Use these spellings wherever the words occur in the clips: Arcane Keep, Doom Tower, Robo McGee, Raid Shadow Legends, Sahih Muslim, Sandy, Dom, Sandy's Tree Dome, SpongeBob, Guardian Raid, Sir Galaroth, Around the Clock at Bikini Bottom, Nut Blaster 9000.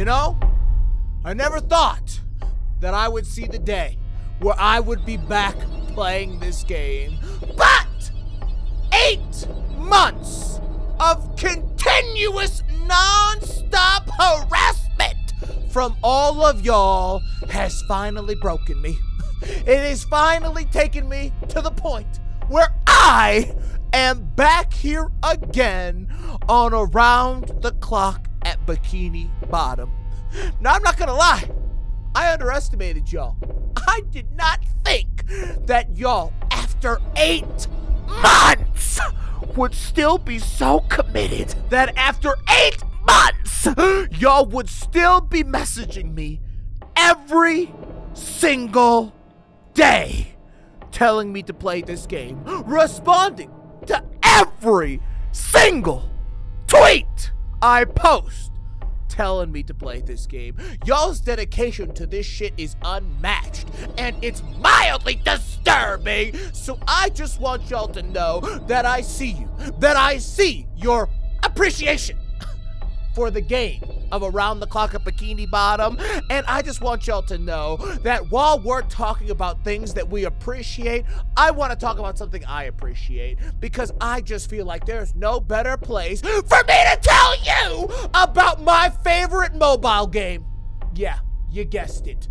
You know, I never thought that I would see the day where I would be back playing this game. But 8 months of continuous non-stop harassment from all of y'all has finally broken me. It has finally taken me to the point where I am back here again on Around the Clock at Bikini Bottom. Now, I'm not gonna lie, I underestimated y'all. I did not think that y'all, after 8 months, would still be so committed, that after 8 months, y'all would still be messaging me every single day, telling me to play this game, responding to every single tweet I post, telling me to play this game. Y'all's dedication to this shit is unmatched, and it's mildly disturbing. So I just want y'all to know that I see you, that I see your appreciation for the game of Around the Clock at Bikini Bottom. And I just want y'all to know that while we're talking about things that we appreciate, I want to talk about something I appreciate, because I just feel like there's no better place for me to tell you about my favorite mobile game. Yeah, you guessed it.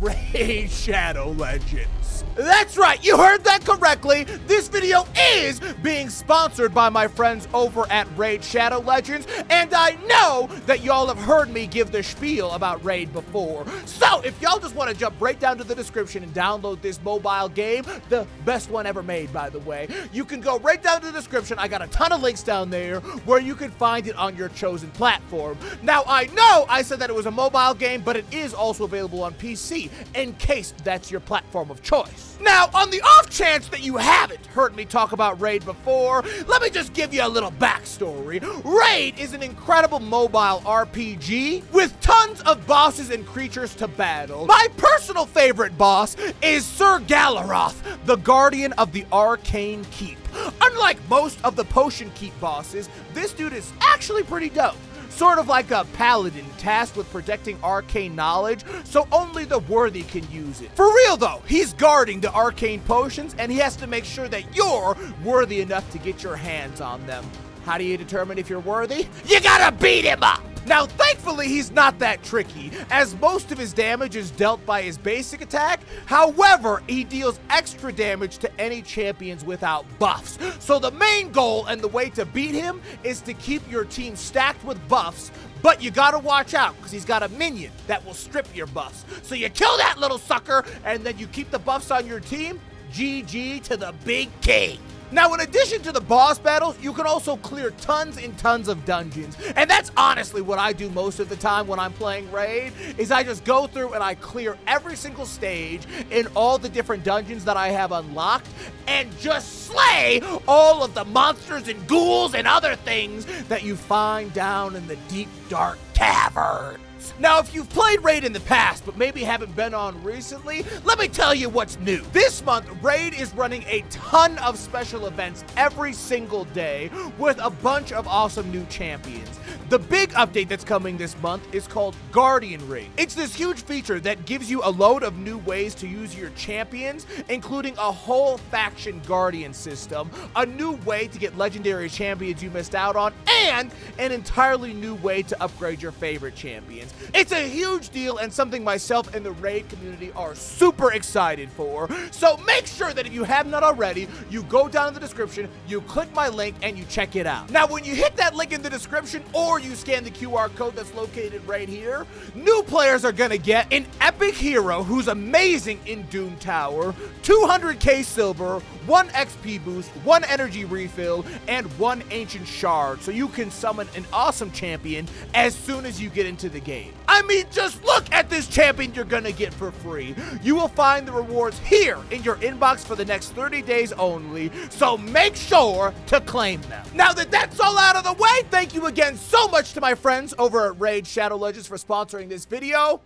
Raid Shadow Legends. That's right, you heard that correctly. This video is being sponsored by my friends over at Raid Shadow Legends, and I know that y'all have heard me give the spiel about Raid before. So if y'all just want to jump right down to the description and download this mobile game, the best one ever made, by the way, you can go right down to the description. I got a ton of links down there where you can find it on your chosen platform. Now, I know I said that it was a mobile game, but it is also available on PC, in case that's your platform of choice. Now, on the off chance that you haven't heard me talk about Raid before, let me just give you a little backstory. Raid is an incredible mobile RPG with tons of bosses and creatures to battle. My personal favorite boss is Sir Galaroth, the Guardian of the Arcane Keep. Unlike most of the Potion Keep bosses, this dude is actually pretty dope. Sort of like a paladin tasked with protecting arcane knowledge, so only the worthy can use it. For real though, he's guarding the arcane potions, and he has to make sure that you're worthy enough to get your hands on them. How do you determine if you're worthy? You gotta beat him up! Now, thankfully, he's not that tricky, as most of his damage is dealt by his basic attack. However, he deals extra damage to any champions without buffs. So the main goal and the way to beat him is to keep your team stacked with buffs, but you gotta watch out, because he's got a minion that will strip your buffs. So you kill that little sucker, and then you keep the buffs on your team. GG to the big king. Now, in addition to the boss battles, you can also clear tons and tons of dungeons. And that's honestly what I do most of the time when I'm playing Raid, is I just go through and I clear every single stage in all the different dungeons that I have unlocked, and just slay all of the monsters and ghouls and other things that you find down in the deep, dark caverns. Now, if you've played Raid in the past, but maybe haven't been on recently, let me tell you what's new. This month, Raid is running a ton of special events every single day with a bunch of awesome new champions. The big update that's coming this month is called Guardian Raid. It's this huge feature that gives you a load of new ways to use your champions, including a whole faction guardian system, a new way to get legendary champions you missed out on, and an entirely new way to upgrade your favorite champions. It's a huge deal, and something myself and the Raid community are super excited for. So make sure that if you have not already, you go down in the description, you click my link, and you check it out. Now, when you hit that link in the description, or you scan the QR code that's located right here, new players are gonna get an epic hero who's amazing in Doom Tower, 200k silver, 1 XP boost, 1 energy refill, and 1 ancient shard, so you can summon an awesome champion as soon as you get into the game. I mean, just look at this champion you're gonna get for free. You will find the rewards here in your inbox for the next 30 days only, so make sure to claim them. Now that that's all out of the way, thank you again so much to my friends over at Raid Shadow Legends for sponsoring this video.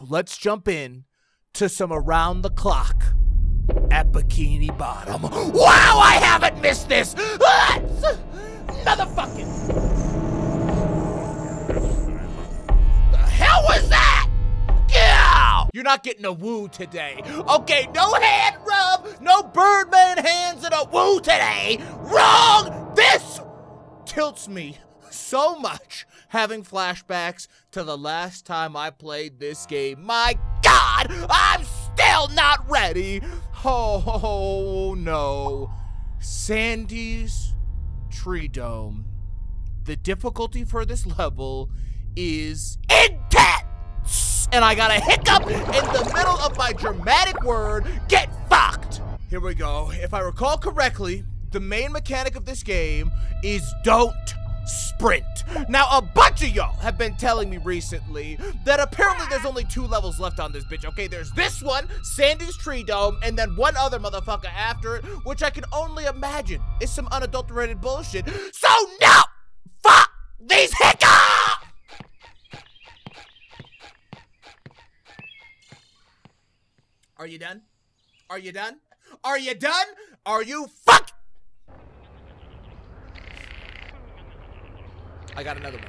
Let's jump in to some Around the Clock at Bikini Bottom. Wow, I haven't missed this! Motherfucking... hell was that? Yeah! You're not getting a woo today. Okay, no hand rub, no Birdman hands and a woo today. Wrong! This tilts me so much having flashbacks to the last time I played this game. My God, I'm still not ready. Oh no. Sandy's Tree Dome. The difficulty for this level is intense! And I got a hiccup in the middle of my dramatic word, get fucked! Here we go. If I recall correctly, the main mechanic of this game is don't sprint. Now, a bunch of y'all have been telling me recently that apparently there's only 2 levels left on this bitch. Okay, there's this one, Sandy's Tree Dome, and then one other motherfucker after it, which I can only imagine is some unadulterated bullshit. So no! Fuck these hiccups! Are you done? Are you done? Are you done? Are you fuck? I got another one.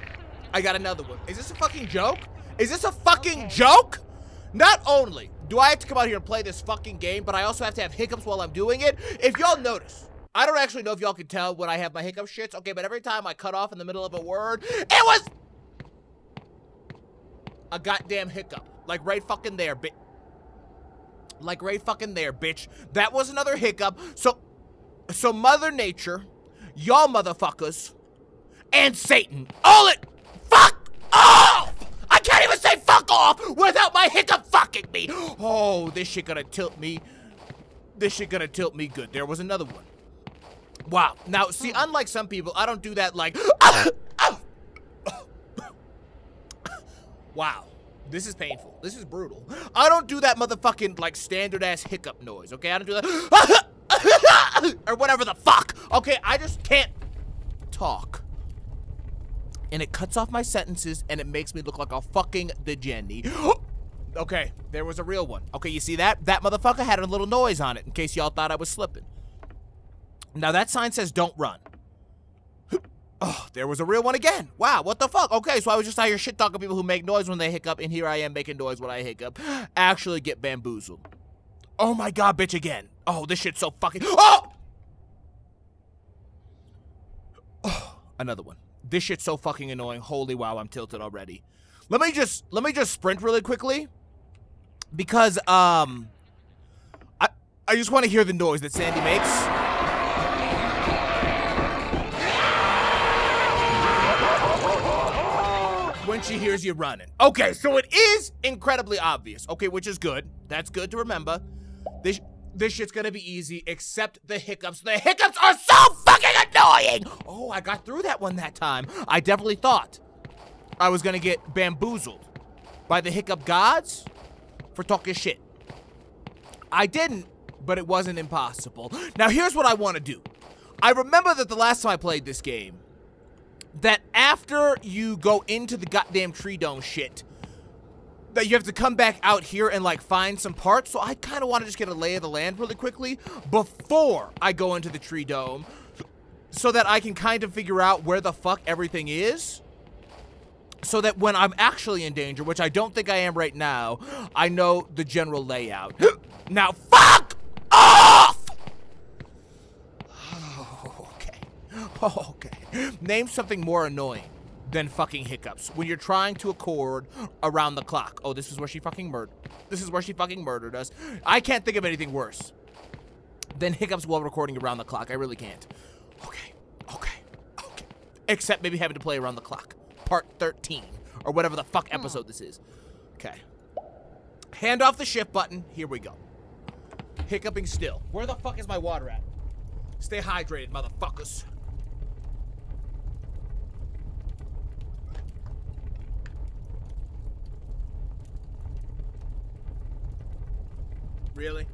I got another one. Is this a fucking joke? Is this a fucking joke? Not only do I have to come out here and play this fucking game, but I also have to have hiccups while I'm doing it. If y'all notice, I don't actually know if y'all can tell when I have my hiccup shits, okay, but every time I cut off in the middle of a word, it was a goddamn hiccup. Like right fucking there, bitch. Like right fucking there, bitch. That was another hiccup. So Mother Nature, y'all motherfuckers, and Satan. All it, fuck off! I can't even say fuck off without my hiccup fucking me. Oh, this shit gonna tilt me. This shit gonna tilt me good. There was another one. Wow. Now, see, unlike some people, I don't do that like, wow, this is painful. This is brutal. I don't do that motherfucking like standard ass hiccup noise, okay? I don't do that or whatever the fuck. Okay, I just can't talk. And it cuts off my sentences, and it makes me look like a fucking degenerate. Okay, there was a real one. Okay, you see that? That motherfucker had a little noise on it, in case y'all thought I was slipping. Now, that sign says don't run. Oh, there was a real one again. Wow, what the fuck? Okay, so I was just out here shit-talking people who make noise when they hiccup, and here I am making noise when I hiccup. Actually get bamboozled. Oh my God, bitch, again. Oh, this shit's so fucking... Oh! Oh, another one. This shit's so fucking annoying. Holy wow, I'm tilted already. Let me just sprint really quickly because I just want to hear the noise that Sandy makes. When she hears you running. Okay, so it is incredibly obvious. Okay, which is good. That's good to remember. This shit's gonna be easy, except the hiccups. The hiccups are so fucking annoying! Oh, I got through that one that time. I definitely thought I was gonna get bamboozled by the hiccup gods for talking shit. I didn't, but it wasn't impossible. Now, here's what I wanna do. I remember that the last time I played this game, that after you go into the goddamn tree dome shit, that you have to come back out here and like find some parts, so I kind of want to just get a lay of the land really quickly before I go into the tree dome so that I can kind of figure out where the fuck everything is so that when I'm actually in danger, which I don't think I am right now, I know the general layout. Now, fuck off! Oh, okay. Oh, okay. Name something more annoying than fucking hiccups when you're trying to accord around the clock. Oh, this is where she fucking murdered us. I can't think of anything worse than hiccups while recording around the clock. I really can't. Okay, okay, okay. Except maybe having to play around the clock. Part 13 or whatever the fuck episode this is. Okay. Hand off the shift button. Here we go. Hiccuping still. Where the fuck is my water at? Stay hydrated, motherfuckers. Really?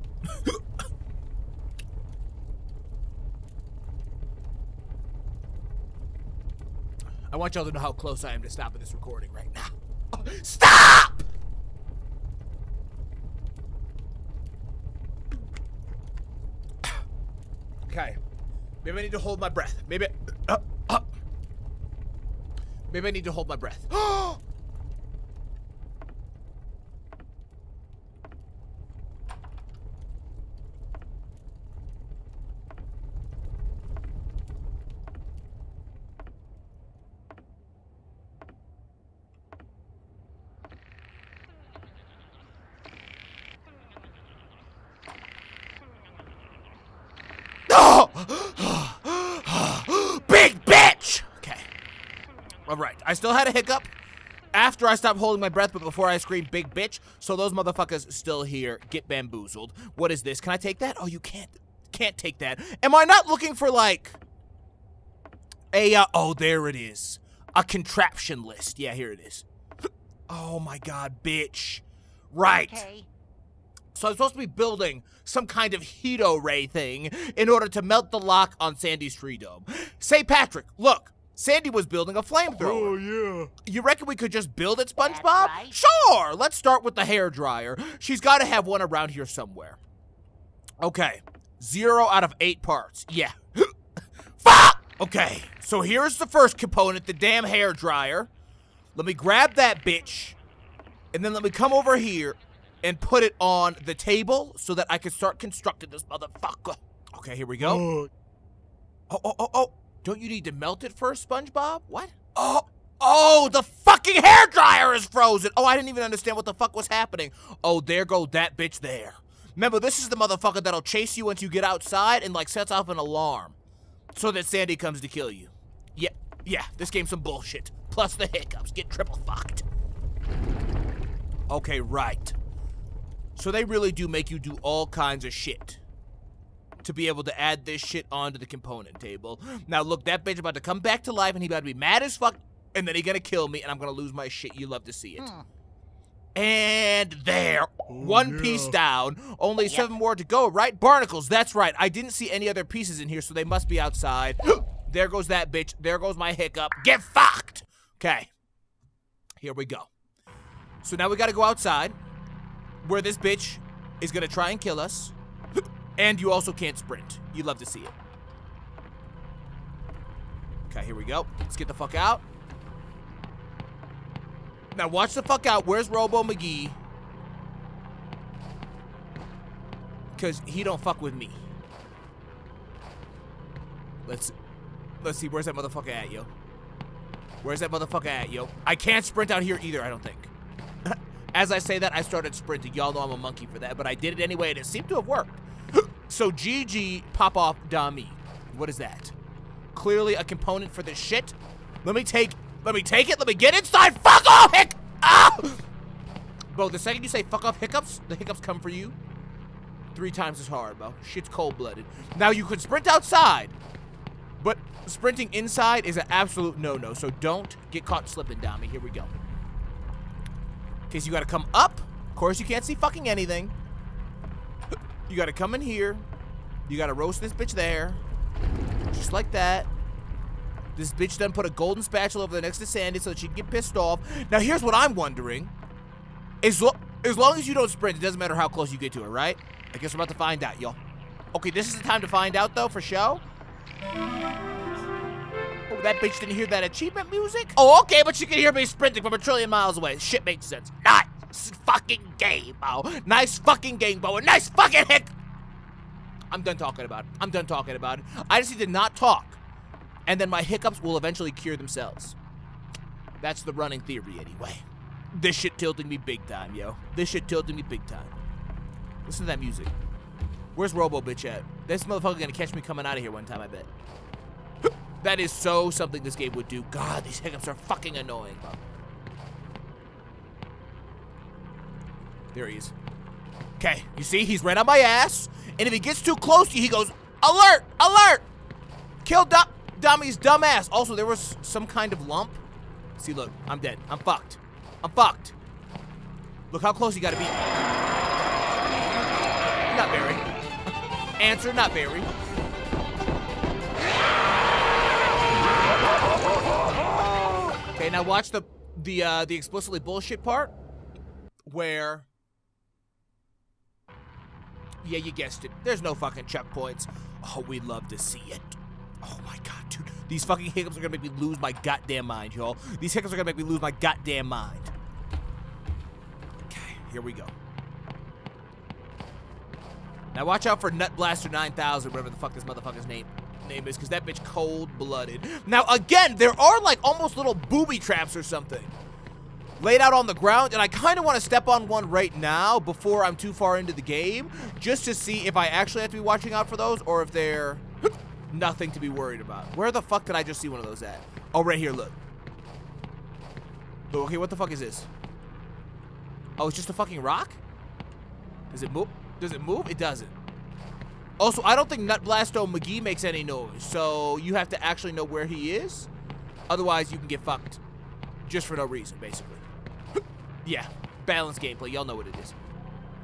I want y'all to know how close I am to stopping this recording right now. Oh, stop! Okay. Maybe I need to hold my breath. Maybe I need to hold my breath. I still had a hiccup after I stopped holding my breath, but before I screamed big bitch, so those motherfuckers still here. Get bamboozled. What is this? Can I take that? Oh, you can't take that. Am I not looking for, like, a, oh, there it is. A contraption list. Yeah, here it is. Oh my god, bitch. Right. Okay. So I'm supposed to be building some kind of heat array thing in order to melt the lock on Sandy's Tree Dome. Say, Patrick, look. Sandy was building a flamethrower. Oh, yeah. You reckon we could just build it, SpongeBob? Right. Sure. Let's start with the hairdryer. She's got to have one around here somewhere. Okay. 0 out of 8 parts. Yeah. Fuck! Okay. So here's the first component, the damn hairdryer. Let me grab that bitch, and then let me come over here and put it on the table so that I can start constructing this motherfucker. Okay, here we go. Oh. Don't you need to melt it first, SpongeBob? What? Oh, the fucking hairdryer is frozen. Oh, I didn't even understand what the fuck was happening. Oh, there go that bitch there. Remember, this is the motherfucker that'll chase you once you get outside and, like, sets off an alarm so that Sandy comes to kill you. Yeah, this game's some bullshit. Plus the hiccups. Get triple fucked. Okay, right. So they really do make you do all kinds of shit to be able to add this shit onto the component table. Now, look, that bitch about to come back to life, and he about to be mad as fuck, and then he gonna kill me, and I'm gonna lose my shit. You love to see it. And there. One piece down. Only 7 more to go, right? Barnacles, that's right. I didn't see any other pieces in here, so they must be outside. There goes that bitch. There goes my hiccup. Get fucked! Okay. Here we go. So now we gotta go outside, where this bitch is gonna try and kill us. And you also can't sprint. You love to see it. Okay, here we go. Let's get the fuck out. Now watch the fuck out. Where's Robo McGee? Because he don't fuck with me. Let's see, where's that motherfucker at, yo? Where's that motherfucker at, yo? I can't sprint out here either, I don't think. As I say that, I started sprinting. Y'all know I'm a monkey for that, but I did it anyway, and it seemed to have worked. So, GG, pop off, dummy. What is that? Clearly a component for this shit. Let me take it. Let me get inside. Fuck off, hic. Ah! Bro, the second you say fuck off hiccups, the hiccups come for you 3 times as hard, bro. Shit's cold-blooded. Now, you could sprint outside, but sprinting inside is an absolute no-no, so don't get caught slipping, Dami. Here we go. Because you got to come up. Of course, you can't see fucking anything. You got to come in here. You got to roast this bitch there. Just like that. This bitch done put a golden spatula over there next to Sandy so that she'd get pissed off. Now, here's what I'm wondering. As long as you don't sprint, it doesn't matter how close you get to it, right? I guess we're about to find out, y'all. Okay, this is the time to find out, though, for show. Oh, that bitch didn't hear that achievement music? Oh, okay, but she can hear me sprinting from a trillion miles away. Shit makes sense. Not fucking game, bro. Nice fucking game, bro. Nice fucking hick. I'm done talking about it. I just need to not talk. And then my hiccups will eventually cure themselves. That's the running theory, anyway. This shit tilting me big time, yo. This shit tilting me big time. Listen to that music. Where's Robo bitch at? This motherfucker gonna catch me coming out of here one time, I bet. That is so something this game would do. God, these hiccups are fucking annoying, bro. There he is. Okay, you see, he's right on my ass. And if he gets too close to you, he goes, alert, alert! Kill Dummy's dumb ass. Also, there was some kind of lump. See, look, I'm dead. I'm fucked. Look how close you gotta be. Not very. Answer, not very. Okay, now watch the explicitly bullshit part. Where... Yeah, you guessed it. There's no fucking checkpoints. Oh, we love to see it. Oh my god, dude. These fucking hiccups are gonna make me lose my goddamn mind, y'all. These hiccups are gonna make me lose my goddamn mind. Okay, here we go. Now watch out for Nut Blaster 9000, whatever the fuck this motherfucker's name is, because that bitch cold-blooded. Now, again, there are, like, almost little booby traps or something laid out on the ground, and I kind of want to step on one right now before I'm too far into the game, just to see if I actually have to be watching out for those or if they're nothing to be worried about. Where the fuck did I just see one of those at? Oh, right here, look. Okay, what the fuck is this? Oh, it's just a fucking rock? Does it move? Does it move? It doesn't. Also, I don't think Nut Blasto McGee makes any noise, so you have to actually know where he is. Otherwise, you can get fucked. Just for no reason, basically. Yeah, balanced gameplay. Y'all know what it is.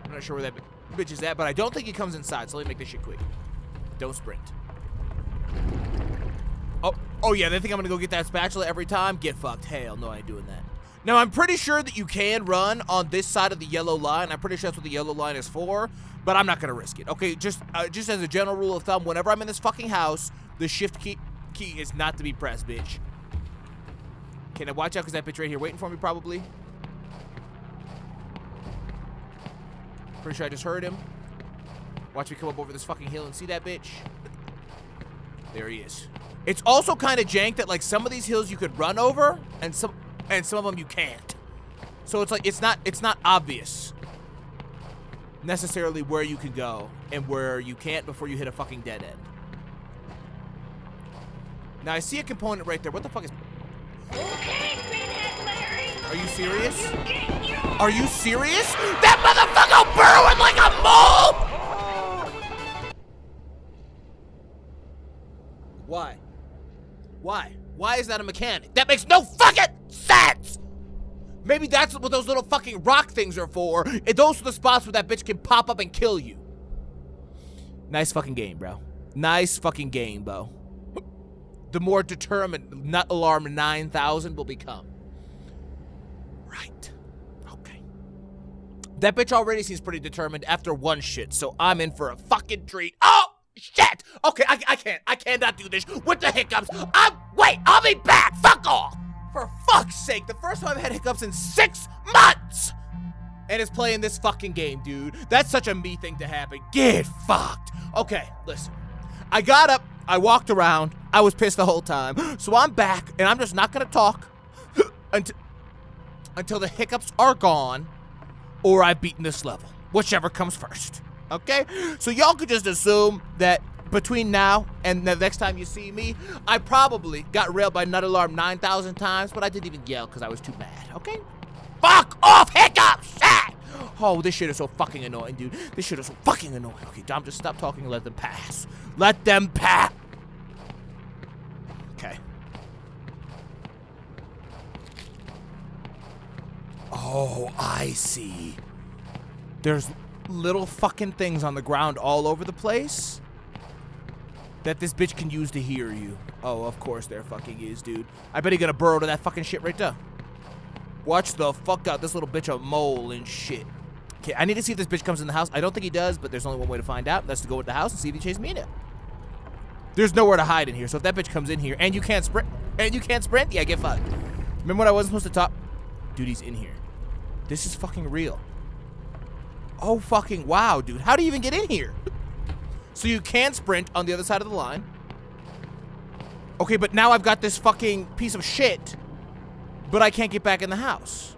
I'm not sure where that bitch is at, but I don't think he comes inside, so let me make this shit quick. Don't sprint. Oh yeah, they think I'm gonna go get that spatula every time? Get fucked. Hell no, I ain't doing that. Now, I'm pretty sure that you can run on this side of the yellow line. I'm pretty sure that's what the yellow line is for, but I'm not gonna risk it. Okay, just as a general rule of thumb, whenever I'm in this fucking house, the shift key is not to be pressed, bitch. Okay, now watch out, because that bitch right here waiting for me, probably. Pretty sure I just heard him. Watch me come up over this fucking hill and see that bitch. There he is. It's also kind of jank that, like, some of these hills you could run over, and some of them you can't. So it's like, it's not obvious necessarily where you can go and where you can't before you hit a fucking dead end. Now, I see a component right there. What the fuck is... Okay, Pinhead Larry. Are you serious? Are you serious? That motherfucker burrowing like a mole! Why? Why? Why is that a mechanic? That makes no fucking sense! Maybe that's what those little fucking rock things are for, and those are the spots where that bitch can pop up and kill you. Nice fucking game, bro. Nice fucking game, bo. The more determined Nut Alarm 9000 will become. Right. Okay. That bitch already seems pretty determined after one shit, so I'm in for a fucking treat. Oh, shit! Okay, I can't. I cannot do this with the hiccups. Wait, I'll be back! Fuck off! For fuck's sake, the first time I've had hiccups in 6 months! And it's playing this fucking game, dude. That's such a me thing to happen. Get fucked! Okay, listen. I got up. I walked around. I was pissed the whole time. So I'm back, and I'm just not gonna talk until the hiccups are gone, or I've beaten this level. Whichever comes first. Okay? So y'all could just assume that between now and the next time you see me, I probably got railed by Nut Alarm 9,000 times, but I didn't even yell because I was too mad, okay? Fuck off, hiccups! Ah! Oh, this shit is so fucking annoying, dude. This shit is so fucking annoying. Okay, Dom, just stop talking and let them pass. Let them pass! Okay. Oh, I see. There's little fucking things on the ground all over the place that this bitch can use to hear you. Oh, of course there fucking is, dude. I bet he gonna burrow to that fucking shit right there. Watch the fuck out. This little bitch a mole and shit. Okay, I need to see if this bitch comes in the house. I don't think he does, but there's only one way to find out. That's to go with the house and see if he chased me in it. There's nowhere to hide in here, so if that bitch comes in here and you can't sprint, yeah, get fucked. Remember what I wasn't supposed to talk? Dude, he's in here. This is fucking real. Oh, fucking wow, dude. How do you even get in here? So you can sprint on the other side of the line. Okay, but now I've got this fucking piece of shit, but I can't get back in the house.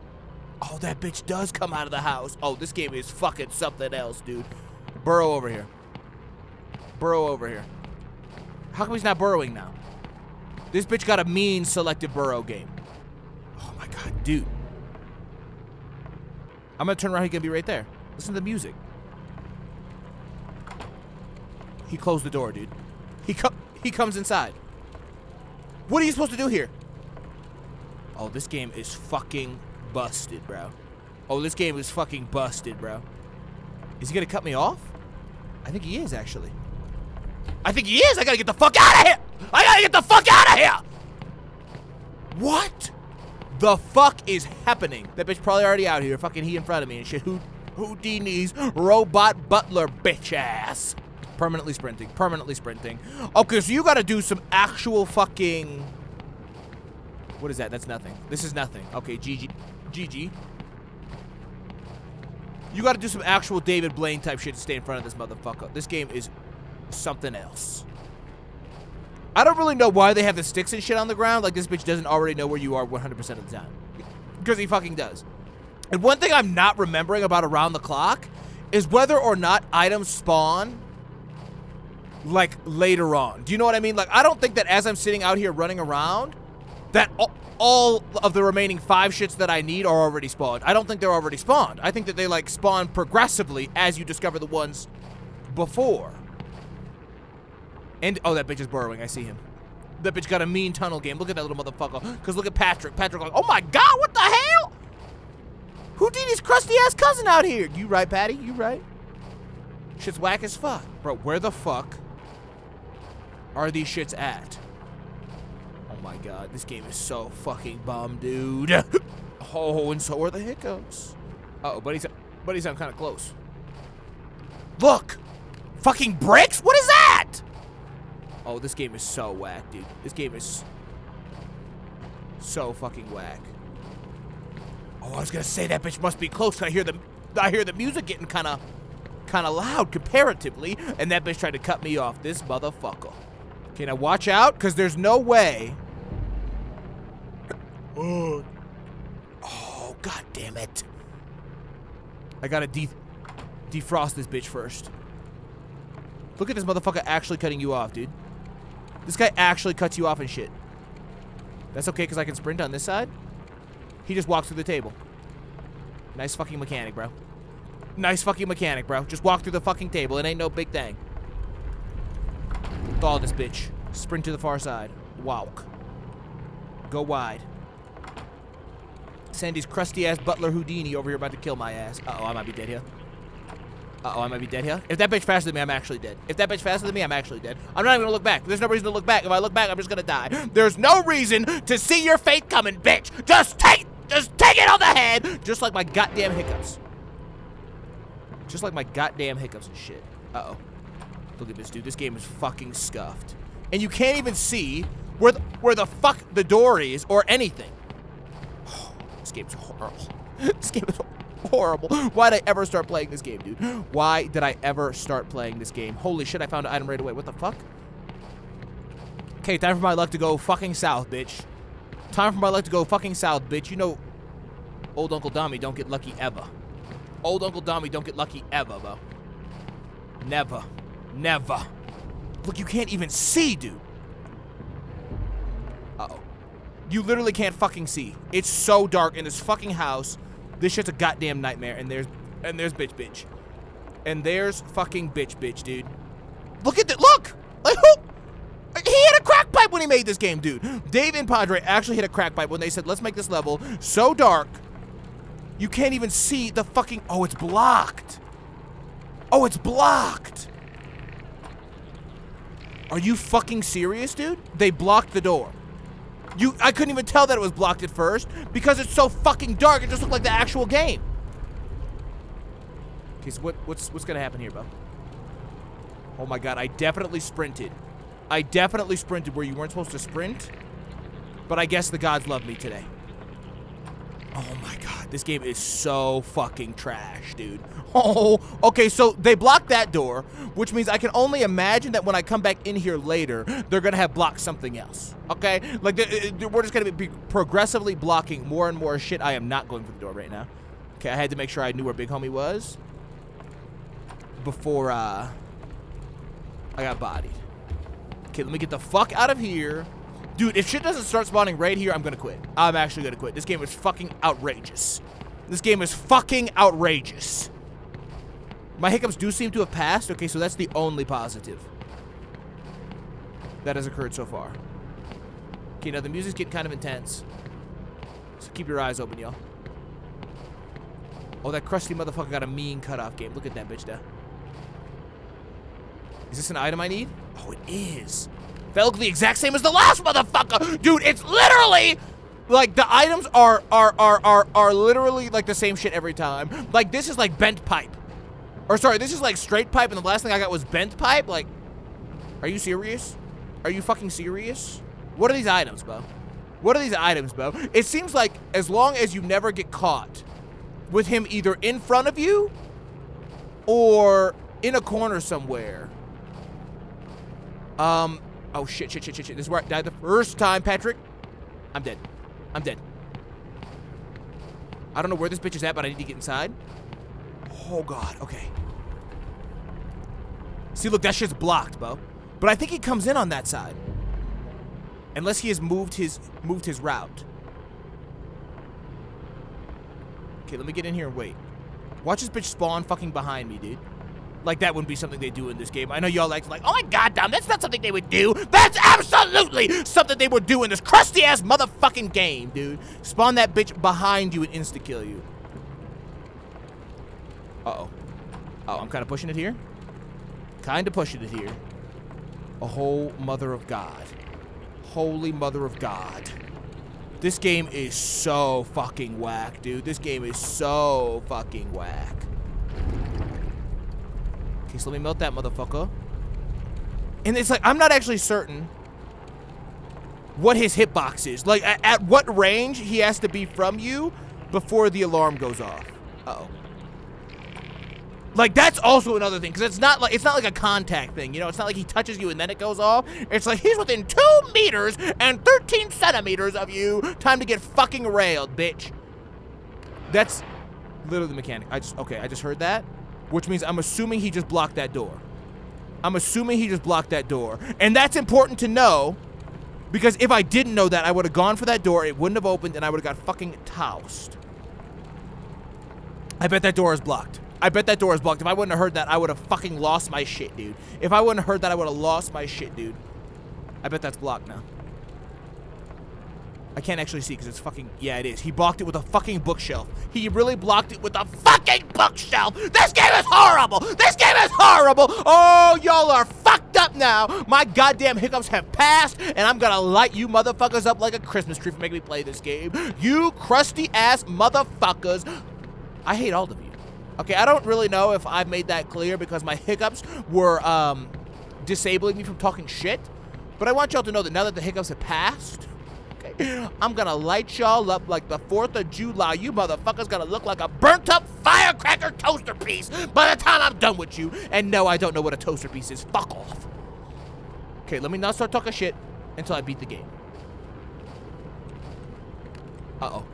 Oh, that bitch does come out of the house. Oh, this game is fucking something else, dude. Burrow over here. Burrow over here. How come he's not burrowing now? This bitch got a mean selective burrow game. Oh, my God, dude. I'm gonna turn around. He's gonna be right there. Listen to the music. He closed the door, dude. He comes inside. What are you supposed to do here? Oh, this game is fucking busted, bro. Oh, this game is fucking busted, bro. Is he gonna cut me off? I think he is, actually. I think he is! I gotta get the fuck out of here! I gotta get the fuck out of here! What the fuck is happening? That bitch probably already out here. Fucking he in front of me and shit. Houdini's robot butler bitch ass. Permanently sprinting. Permanently sprinting. Okay, so you gotta do some actual fucking... What is that? That's nothing. This is nothing. Okay, GG. GG. You gotta do some actual David Blaine type shit to stay in front of this motherfucker. This game is something else. I don't really know why they have the sticks and shit on the ground. Like, this bitch doesn't already know where you are 100% of the time. Because he fucking does. And one thing I'm not remembering about Around the Clock is whether or not items spawn like later on. Do you know what I mean? Like, I don't think that as I'm sitting out here running around, that all of the remaining 5 shits that I need are already spawned. I don't think they're already spawned. I think that they, like, spawn progressively as you discover the ones before. And, oh, that bitch is burrowing. I see him. That bitch got a mean tunnel game. Look at that little motherfucker. Because look at Patrick. Patrick, like, oh my God, what the hell? Who did his crusty-ass cousin out here? You right, Patty? You right? Shit's whack as fuck. Bro, where the fuck are these shits at? Oh my God, this game is so fucking bomb, dude. Oh, and so are the hiccups. Uh-oh, buddy's I'm kind of close. Look! Fucking bricks? What is that? Oh, this game is so whack, dude. This game is so fucking whack. Oh, I was gonna say that bitch must be close. I hear the music getting kind of loud comparatively, and that bitch tried to cut me off. This motherfucker. Okay, now watch out, cause there's no way. Oh, God damn it! I gotta defrost this bitch first. Look at this motherfucker actually cutting you off, dude. This guy actually cuts you off and shit. That's okay, cause I can sprint on this side. He just walks through the table. Nice fucking mechanic, bro. Nice fucking mechanic, bro. Just walk through the fucking table. It ain't no big thing. Thaw this bitch. Sprint to the far side. Walk. Go wide. Sandy's crusty-ass butler Houdini over here about to kill my ass. Uh-oh, I might be dead here. Uh-oh, I might be dead here. If that bitch faster than me, I'm actually dead. If that bitch faster than me, I'm actually dead. I'm not even gonna look back. There's no reason to look back. If I look back, I'm just gonna die. There's no reason to see your fate coming, bitch. Just take it on the head. Just like my goddamn hiccups. Just like my goddamn hiccups and shit. Uh-oh. Look at this, dude. This game is fucking scuffed. And you can't even see where the fuck the door is or anything. Oh, this game's horrible. This game is horrible. Why'd I ever start playing this game, dude? Why did I ever start playing this game? Holy shit, I found an item right away. What the fuck? Okay, time for my luck to go fucking south, bitch. Time for my luck to go fucking south, bitch. You know, old Uncle Dommy don't get lucky ever. Old Uncle Dommy don't get lucky ever, bro. Never. Never. Look, you can't even see, dude. Uh-oh. You literally can't fucking see. It's so dark in this fucking house. This shit's a goddamn nightmare. And there's bitch. And there's fucking bitch, dude. Look at that. Look! Like, who? He hit a crack pipe when he made this game, dude. Dave and Padre actually hit a crack pipe when they said, let's make this level so dark. You can't even see the fucking... Oh, it's blocked. Oh, it's blocked. Are you fucking serious, dude? They blocked the door. I couldn't even tell that it was blocked at first because it's so fucking dark. It just looked like the actual game. Okay, so what's gonna happen here, bro? Oh my God, I definitely sprinted. I definitely sprinted where you weren't supposed to sprint, but I guess the gods love me today. Oh my God, this game is so fucking trash, dude. Oh, okay, so they blocked that door, which means I can only imagine that when I come back in here later, they're gonna have blocked something else, okay? Like, we're just gonna be progressively blocking more and more shit. I am not going for the door right now. Okay, I had to make sure I knew where Big Homie was before I got bodied. Okay, let me get the fuck out of here. Dude, if shit doesn't start spawning right here, I'm gonna quit. I'm actually gonna quit. This game is fucking outrageous. This game is fucking outrageous. My hiccups do seem to have passed. Okay, so that's the only positive that has occurred so far. Okay, now the music's getting kind of intense. So keep your eyes open, y'all. Oh, that crusty motherfucker got a mean cutoff game. Look at that bitch there. Is this an item I need? Oh, it is. That look the exact same as the last motherfucker! Dude, it's literally... Like, the items are literally, like, the same shit every time. Like, this is, like, bent pipe. Or, sorry, this is, like, straight pipe, and the last thing I got was bent pipe? Like, are you serious? Are you fucking serious? What are these items, bro? What are these items, bro? It seems like as long as you never get caught with him either in front of you or in a corner somewhere... Oh, shit. This is where I died the first time, Patrick. I'm dead. I don't know where this bitch is at, but I need to get inside. Oh, God. Okay. See, look, that shit's blocked, bro. But I think he comes in on that side. Unless he has moved his route. Okay, let me get in here and wait. Watch this bitch spawn fucking behind me, dude. Like, that wouldn't be something they do in this game. I know y'all act like, oh my goddamn, that's not something they would do. That's absolutely something they would do in this crusty-ass motherfucking game, dude. Spawn that bitch behind you and insta-kill you. Uh-oh. Oh, I'm kind of pushing it here. Kind of pushing it here. A whole mother of God. Holy mother of God. This game is so fucking whack, dude. This game is so fucking whack. Okay, so let me melt that motherfucker. And it's like, I'm not actually certain what his hitbox is. Like, at what range he has to be from you before the alarm goes off. Uh-oh. Like, that's also another thing, because it's not like a contact thing, you know? It's not like he touches you and then it goes off. It's like, he's within 2 meters and 13 centimeters of you. Time to get fucking railed, bitch. That's literally the mechanic. I just heard that. Which means I'm assuming he just blocked that door. I'm assuming he just blocked that door. And that's important to know, because if I didn't know that, I would have gone for that door, it wouldn't have opened, and I would have got fucking tossed. I bet that door is blocked. I bet that door is blocked. If I wouldn't have heard that, I would have fucking lost my shit, dude. If I wouldn't have heard that, I would have lost my shit, dude. I bet that's blocked now. I can't actually see because it's fucking... Yeah, it is. He blocked it with a fucking bookshelf. He really blocked it with a fucking bookshelf! This game is horrible! This game is horrible! Oh, y'all are fucked up now! My goddamn hiccups have passed, and I'm gonna light you motherfuckers up like a Christmas tree for making me play this game. You crusty-ass motherfuckers. I hate all of you. Okay, I don't really know if I've made that clear because my hiccups were, disabling me from talking shit. But I want y'all to know that now that the hiccups have passed... I'm gonna light y'all up like the 4th of July. You motherfuckers gonna look like a burnt up firecracker toaster piece by the time I'm done with you. And no, I don't know what a toaster piece is. Fuck off. Okay, let me not start talking shit until I beat the game. Uh-oh.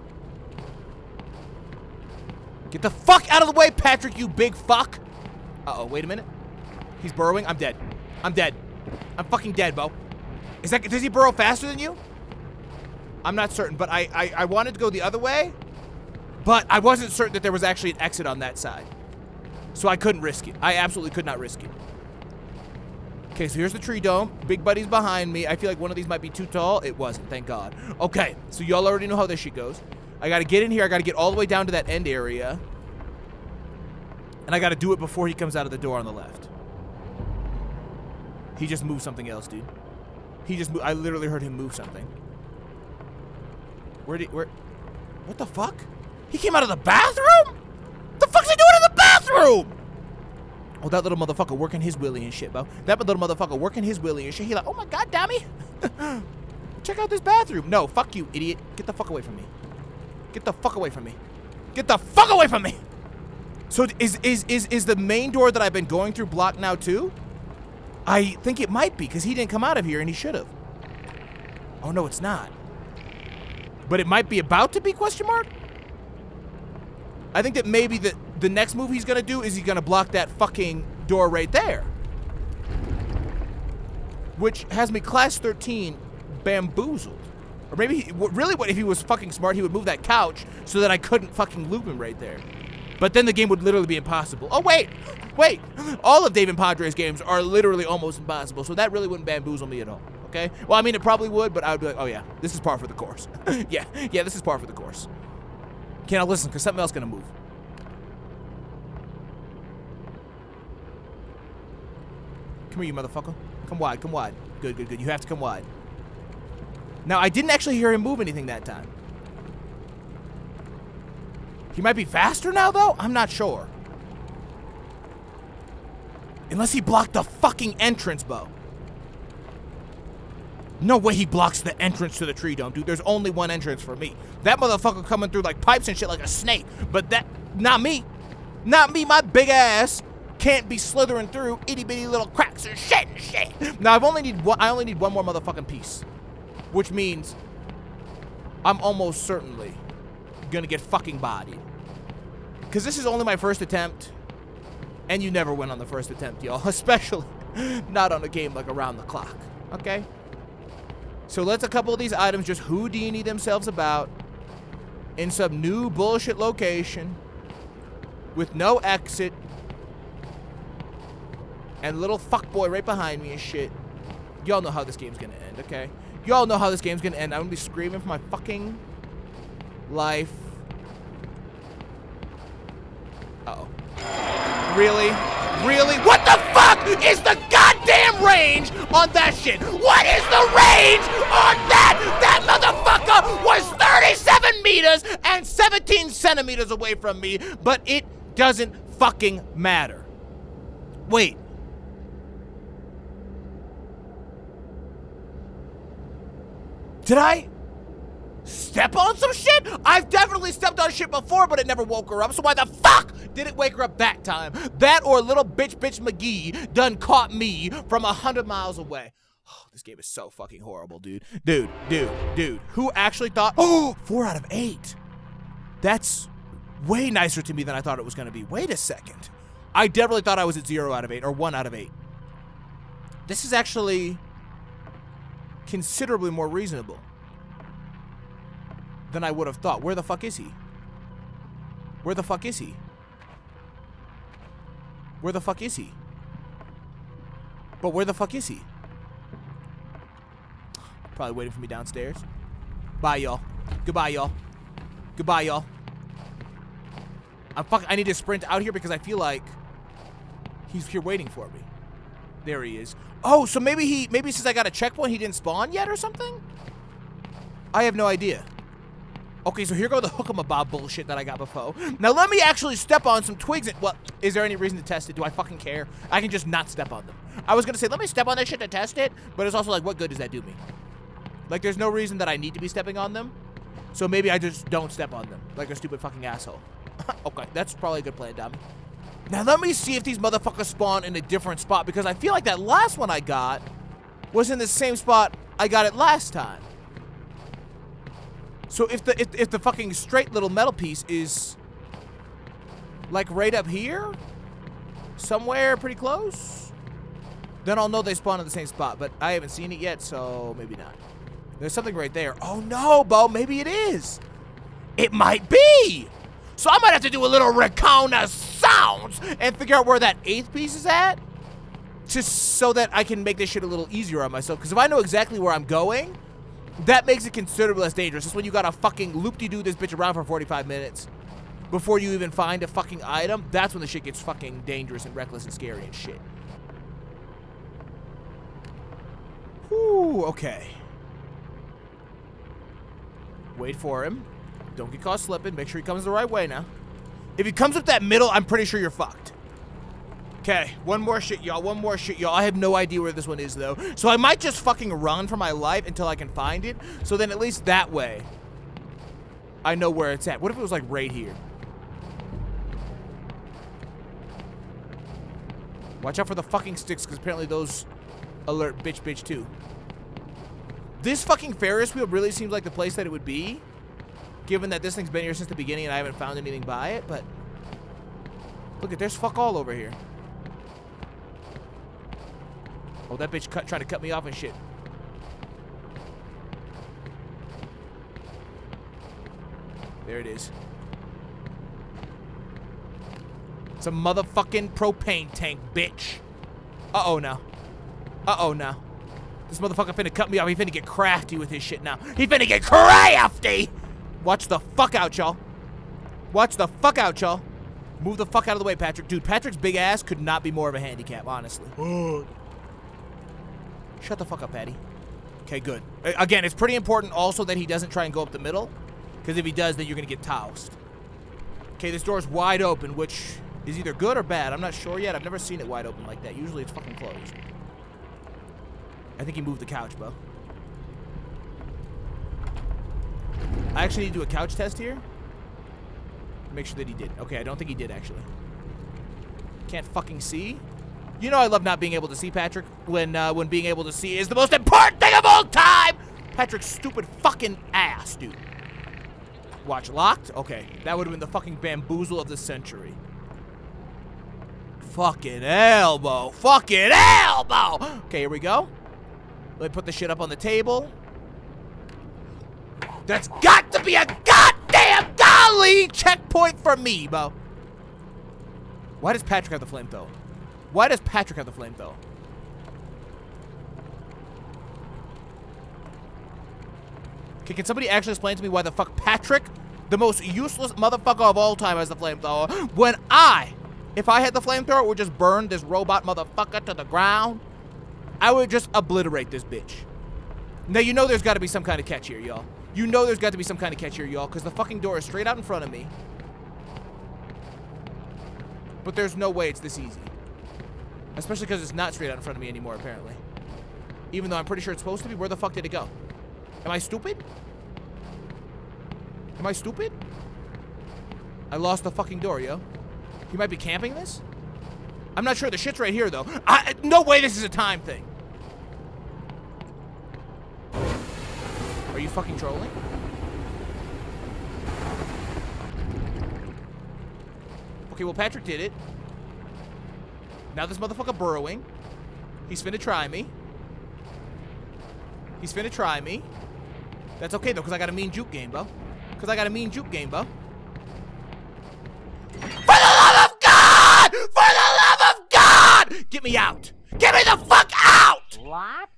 Get the fuck out of the way, Patrick, you big fuck. Uh-oh, wait a minute. He's burrowing. I'm dead. I'm dead. I'm fucking dead, Bo. Is that, does he burrow faster than you? I'm not certain, but I wanted to go the other way, but I wasn't certain that there was actually an exit on that side. So I couldn't risk it. I absolutely could not risk it. Okay, so here's the tree dome. Big buddy's behind me. I feel like one of these might be too tall. It wasn't, thank God. Okay, so y'all already know how this shit goes. I gotta get in here. I gotta get all the way down to that end area. And I gotta do it before he comes out of the door on the left. He just moved something else, dude. He just moved. I literally heard him move something. What the fuck? He came out of the bathroom? The fuck's he doing in the bathroom? Oh, that little motherfucker working his willy and shit, bro. That little motherfucker working his willy and shit. He like, oh my god, dummy. Check out this bathroom. No, fuck you, idiot. Get the fuck away from me. Get the fuck away from me. Get the fuck away from me. So is the main door that I've been going through blocked now too? I think it might be, because he didn't come out of here and he should have. Oh no, it's not. But it might be about to be, question mark? I think that maybe the next move he's gonna do is he's gonna block that fucking door right there. Which has me class 13 bamboozled. Or maybe, really, if he was fucking smart, he would move that couch so that I couldn't fucking loop him right there. But then the game would literally be impossible. Oh, wait, wait. All of Dave and Padre's games are literally almost impossible, so that really wouldn't bamboozle me at all. Okay? Well, I mean, it probably would, but I would be like, oh, yeah, this is par for the course. yeah, this is par for the course. Okay, now listen, because something else is going to move. Come here, you motherfucker. Come wide, come wide. Good, good, good. You have to come wide. Now, I didn't actually hear him move anything that time. He might be faster now, though? I'm not sure. Unless he blocked the fucking entrance, Bo. No way he blocks the entrance to the tree dome, dude. There's only one entrance for me. That motherfucker coming through like pipes and shit like a snake. But that, not me. Not me, my big ass can't be slithering through itty bitty little cracks and shit and shit. Now, I only need one more motherfucking piece. Which means I'm almost certainly gonna get fucking bodied. Cause this is only my first attempt. And you never win on the first attempt, y'all. Especially not on a game like Around the Clock, okay? So let's a couple of these items just Houdini themselves about in some new bullshit location with no exit and little fuckboy right behind me and shit. Y'all know how this game's gonna end, okay? Y'all know how this game's gonna end. I'm gonna be screaming for my fucking life. Uh-oh. Really? Really? What the fuck is the goddamn range on that shit? What is the range on that? That motherfucker was 37 meters and 17 centimeters away from me, but it doesn't fucking matter. Wait. Did I step on some shit? I've definitely stepped on shit before, but it never woke her up, so why the fuck did it wake her up that time? That or little bitch McGee done caught me from 100 miles away. Oh, this game is so fucking horrible, dude. Dude. Who actually thought, oh, 4 out of 8. That's way nicer to me than I thought it was gonna be. Wait a second. I definitely thought I was at 0 out of 8 or 1 out of 8. This is actually considerably more reasonable than I would have thought. Where the fuck is he? Where the fuck is he? Where the fuck is he? But where the fuck is he? Probably waiting for me downstairs. Bye, y'all. Goodbye, y'all. Goodbye, y'all. I need to sprint out here because I feel like he's here waiting for me. There he is. Oh, so maybe since I got a checkpoint, he didn't spawn yet or something? I have no idea. Okay, so here go the hook-em-a-bob bullshit that I got before. Now let me actually step on some twigs and, well, is there any reason to test it? Do I fucking care? I can just not step on them. I was gonna say, let me step on that shit to test it, but it's also like, what good does that do me? Like, there's no reason that I need to be stepping on them, so maybe I just don't step on them, like a stupid fucking asshole. Okay, that's probably a good plan, Dom. Now let me see if these motherfuckers spawn in a different spot, because I feel like that last one I got was in the same spot I got it last time. So if the fucking straight little metal piece is like right up here, somewhere pretty close, then I'll know they spawn in the same spot, but I haven't seen it yet, so maybe not. There's something right there. Oh no, Bo, maybe it is. It might be. So I might have to do a little reconnaissance and figure out where that 8th piece is at, just so that I can make this shit a little easier on myself. Because if I know exactly where I'm going, that makes it considerably less dangerous. That's when you gotta fucking loop-de-doo this bitch around for 45 minutes before you even find a fucking item. That's when the shit gets fucking dangerous and reckless and scary and shit. Whew, okay. Wait for him. Don't get caught slipping. Make sure he comes the right way now. If he comes up that middle, I'm pretty sure you're fucked. Okay, one more shit, y'all. One more shit, y'all. I have no idea where this one is, though. So I might just fucking run for my life until I can find it. So then at least that way, I know where it's at. What if it was, like, right here? Watch out for the fucking sticks, because apparently those alert bitch, too. This fucking Ferris wheel really seems like the place that it would be, given that this thing's been here since the beginning and I haven't found anything by it, but look at, there's fuck all over here. Oh, that bitch trying to cut me off and shit. There it is. It's a motherfucking propane tank, bitch. Uh-oh now. Uh-oh now. This motherfucker finna cut me off. He finna get crafty with his shit now. He finna get crafty! Watch the fuck out, y'all. Watch the fuck out, y'all. Move the fuck out of the way, Patrick. Dude, Patrick's big ass could not be more of a handicap, honestly. Shut the fuck up, Patty. Okay, good. Again, it's pretty important also that he doesn't try and go up the middle, because if he does, then you're going to get tossed. Okay, this door's wide open, which is either good or bad. I'm not sure yet. I've never seen it wide open like that. Usually it's fucking closed. I think he moved the couch, bro. I actually need to do a couch test here. Make sure that he did. Okay, I don't think he did, actually. Can't fucking see. You know I love not being able to see, Patrick, when being able to see is the most important thing of all time! Patrick's stupid fucking ass, dude. Watch locked? Okay, that would've been the fucking bamboozle of the century. Fucking elbow! Fucking elbow! Okay, here we go. Let me put the shit up on the table. That's got to be a goddamn golly checkpoint for me, bro. Why does Patrick have the flamethrower? Why does Patrick have the flamethrower? Okay, can somebody actually explain to me why the fuck Patrick, the most useless motherfucker of all time, has the flamethrower, when I, if I had the flamethrower, would just burn this robot motherfucker to the ground? I would just obliterate this bitch. Now, you know there's got to be some kind of catch here, y'all. You know there's got to be some kind of catch here, y'all, because the fucking door is straight out in front of me. But there's no way it's this easy. Especially because it's not straight out in front of me anymore, apparently. Even though I'm pretty sure it's supposed to be. Where the fuck did it go? Am I stupid? Am I stupid? I lost the fucking door, yo. You might be camping this? I'm not sure. The shit's right here, though. No way this is a time thing. Are you fucking trolling? Okay, well, Patrick did it. Now this motherfucker burrowing. He's finna try me. He's finna try me. That's okay, though, because I got a mean juke game, bro. Because I got a mean juke game, bro. For the love of God! For the love of God! Get me out! Get me the fuck out! What?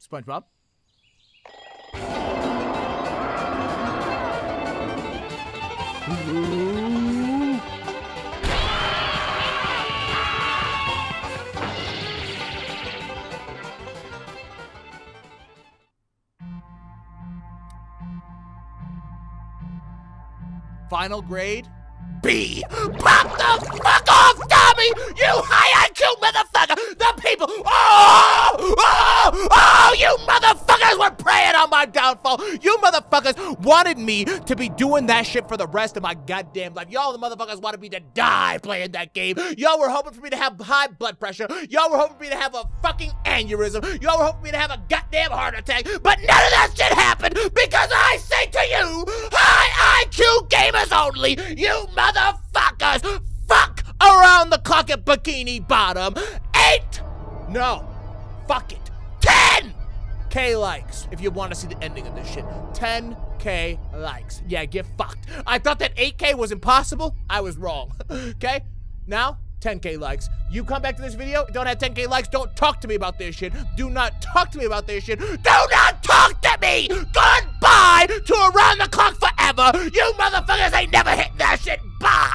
SpongeBob? Ooh. Final grade B. Pop the fuck off, Tommy! You high-IQ motherfucker! The people! Oh! Oh! Oh! You motherfuckers were praying on my downfall! You motherfuckers wanted me to be doing that shit for the rest of my goddamn life. Y'all the motherfuckers wanted me to die playing that game. Y'all were hoping for me to have high blood pressure. Y'all were hoping for me to have a fucking aneurysm. Y'all were hoping for me to have a goddamn heart attack. But none of that shit happened because I say to you, high IQ gamers only, you motherfuckers! Fuck Around the Clock at Bikini Bottom. 8, no, fuck it, 10K likes if you want to see the ending of this shit. 10K likes. Yeah, get fucked. I thought that 8K was impossible. I was wrong. Okay, now 10K likes. You come back to this video, don't have 10K likes, don't talk to me about this shit. Do not talk to me about this shit. Do not talk to me. Goodbye to Around the Clock forever. You motherfuckers ain't never hit that shit. Bye.